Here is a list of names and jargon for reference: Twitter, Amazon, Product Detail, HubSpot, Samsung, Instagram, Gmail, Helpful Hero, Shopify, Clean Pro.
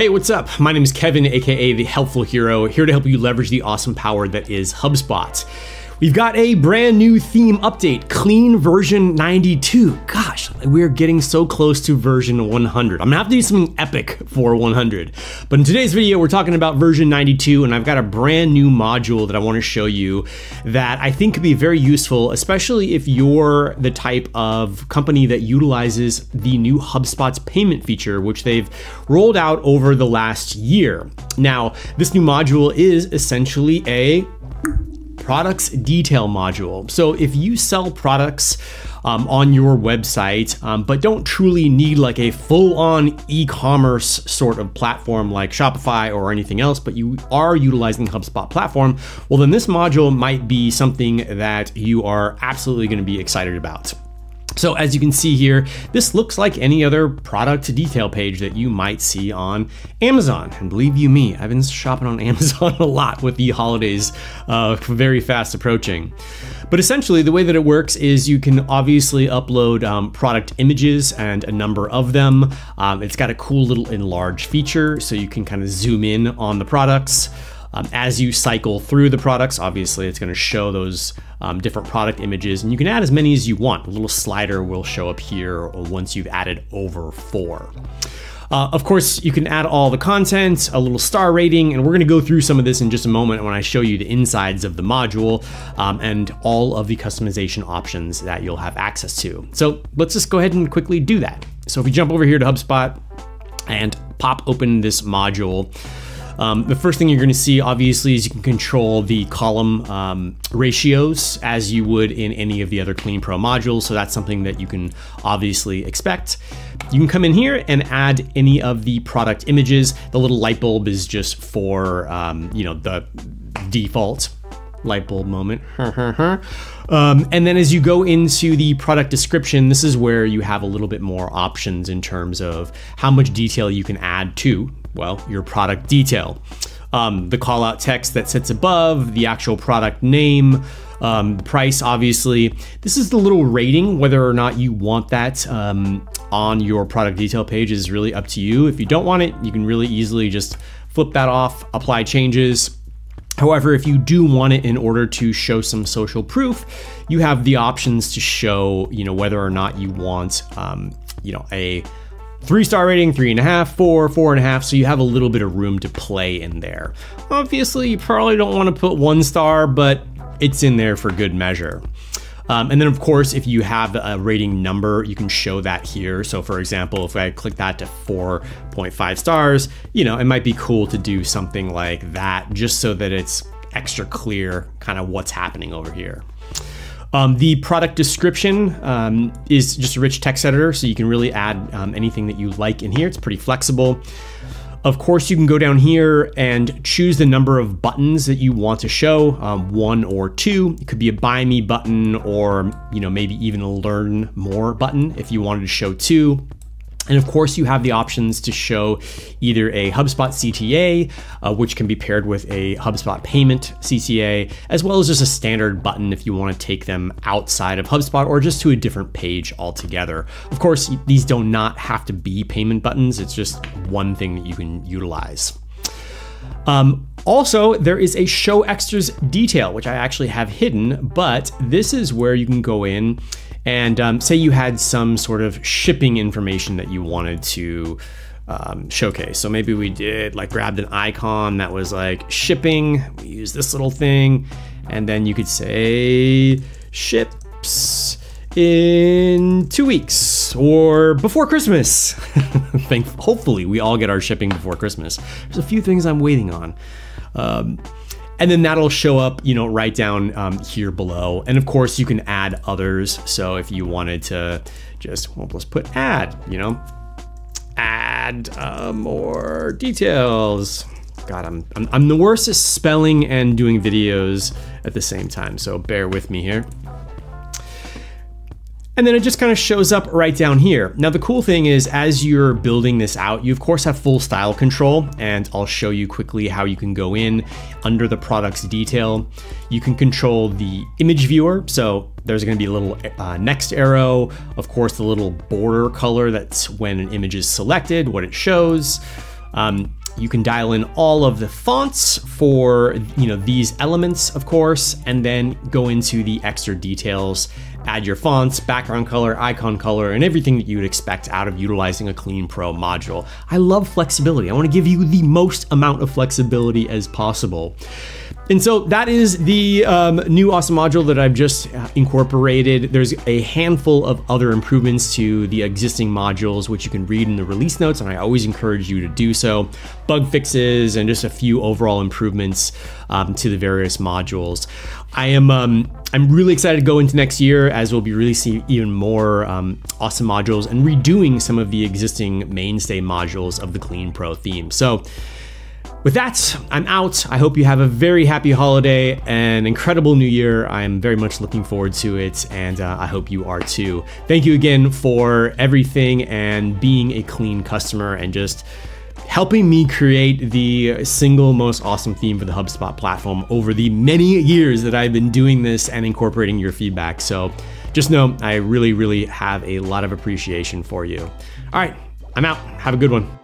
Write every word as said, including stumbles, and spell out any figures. Hey, what's up? My name is Kevin, aka The Helpful Hero, here to help you leverage the awesome power that is HubSpot. We've got a brand new theme update, Clean version ninety-two. Gosh, we're getting so close to version one hundred. I'm gonna have to do something epic for one hundred. But in today's video, we're talking about version ninety-two, and I've got a brand new module that I wanna show you that I think could be very useful, especially if you're the type of company that utilizes the new HubSpot's payment feature, which they've rolled out over the last year. Now, this new module is essentially a Product Detail module. So if you sell products um, on your website, um, but don't truly need like a full-on e-commerce sort of platform like Shopify or anything else, but you are utilizing the HubSpot platform, well then this module might be something that you are absolutely going to be excited about. So as you can see here, this looks like any other product detail page that you might see on Amazon. And believe you me, I've been shopping on Amazon a lot with the holidays uh, very fast approaching. But essentially the way that it works is you can obviously upload um, product images and a number of them. Um, it's got a cool little enlarge feature so you can kind of zoom in on the products. Um, as you cycle through the products, obviously it's gonna show those um, different product images, and you can add as many as you want. A little slider will show up here once you've added over four. Uh, of course, you can add all the content, a little star rating, and we're gonna go through some of this in just a moment when I show you the insides of the module um, and all of the customization options that you'll have access to. So let's just go ahead and quickly do that. So if we jump over here to HubSpot and pop open this module, Um, the first thing you're going to see, obviously, is you can control the column um, ratios as you would in any of the other Clean Pro modules. So that's something that you can obviously expect. You can come in here and add any of the product images. The little light bulb is just for, um, you know, the default light bulb moment. Um, and then as you go into the product description, this is where you have a little bit more options in terms of how much detail you can add to, well, your product detail. Um, the call out text that sits above, the actual product name, um, the price, obviously. This is the little rating, whether or not you want that um, on your product detail page is really up to you. If you don't want it, you can really easily just flip that off, apply changes. However, if you do want it in order to show some social proof, you have the options to show, you know, whether or not you want, um, you know, a three-star rating, three and a half, four, four and a half, so you have a little bit of room to play in there. Obviously, you probably don't want to put one star, but it's in there for good measure. Um, and then, of course, if you have a rating number, you can show that here. So, for example, if I click that to four point five stars, you know, it might be cool to do something like that just so that it's extra clear kind of what's happening over here. Um, the product description um, is just a rich text editor, so you can really add um, anything that you like in here. It's pretty flexible. Of course, you can go down here and choose the number of buttons that you want to show, um, one or two. It could be a buy me button or, you know, maybe even a learn more button if you wanted to show two. And of course, you have the options to show either a HubSpot C T A, uh, which can be paired with a HubSpot payment C T A, as well as just a standard button if you want to take them outside of HubSpot or just to a different page altogether. Of course, these do not have to be payment buttons. It's just one thing that you can utilize. Um, also, there is a show extras detail, which I actually have hidden, but this is where you can go in and um, say you had some sort of shipping information that you wanted to um, showcase. So maybe we did like grabbed an icon that was like shipping, we use this little thing, and then you could say ships in two weeks or before Christmas. Thankfully, hopefully we all get our shipping before Christmas. There's a few things I'm waiting on. Um, And then that'll show up, you know, right down um, here below. And of course, you can add others. So if you wanted to just, well, let's put add, you know, add uh, more details. God, I'm, I'm, I'm the worst at spelling and doing videos at the same time. So bear with me here. And then it just kind of shows up right down here. Now, the cool thing is as you're building this out, you of course have full style control, and I'll show you quickly how you can go in under the product's detail. You can control the image viewer. So there's gonna be a little uh, next arrow, of course, the little border color that's when an image is selected, what it shows. Um, you can dial in all of the fonts for, you know, these elements, of course, and then go into the extra details, add your fonts, background color, icon color, and everything that you would expect out of utilizing a Clean Pro module. I love flexibility. I want to give you the most amount of flexibility as possible. And so that is the um, new awesome module that I've just incorporated. There's a handful of other improvements to the existing modules, which you can read in the release notes, and I always encourage you to do so. Bug fixes and just a few overall improvements um, to the various modules. I am um, I'm really excited to go into next year, as we'll be releasing even more um, awesome modules and redoing some of the existing mainstay modules of the Clean Pro theme. So with that, I'm out. I hope you have a very happy holiday and incredible new year. I'm very much looking forward to it, and uh, I hope you are too. Thank you again for everything and being a Clean customer and just helping me create the single most awesome theme for the HubSpot platform over the many years that I've been doing this and incorporating your feedback. So just know I really, really have a lot of appreciation for you. All right, I'm out. Have a good one.